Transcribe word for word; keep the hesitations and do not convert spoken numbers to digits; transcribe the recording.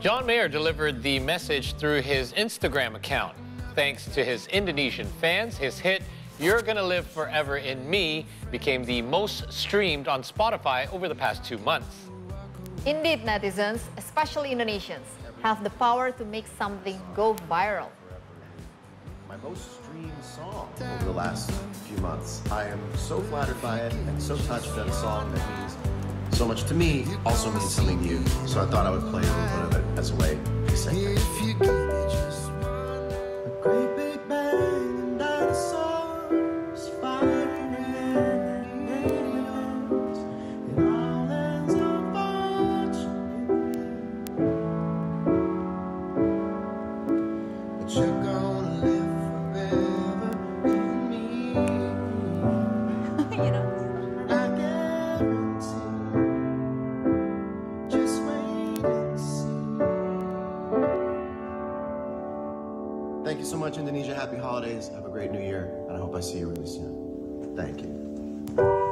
John Mayer delivered the message through his Instagram account. Thanks to his Indonesian fans, his hit, You're Gonna Live Forever In Me, became the most streamed on Spotify over the past two months. Indeed, netizens, especially Indonesians, have the power to make something go viral. My most streamed song over the last few months. I am so flattered by it and so touched that a song that means so much to me also means something new. So I thought I would play a little bit of it as a way to say thank you so much, Indonesia. Happy holidays. Have a great new year, and I hope I see you really soon. Thank you.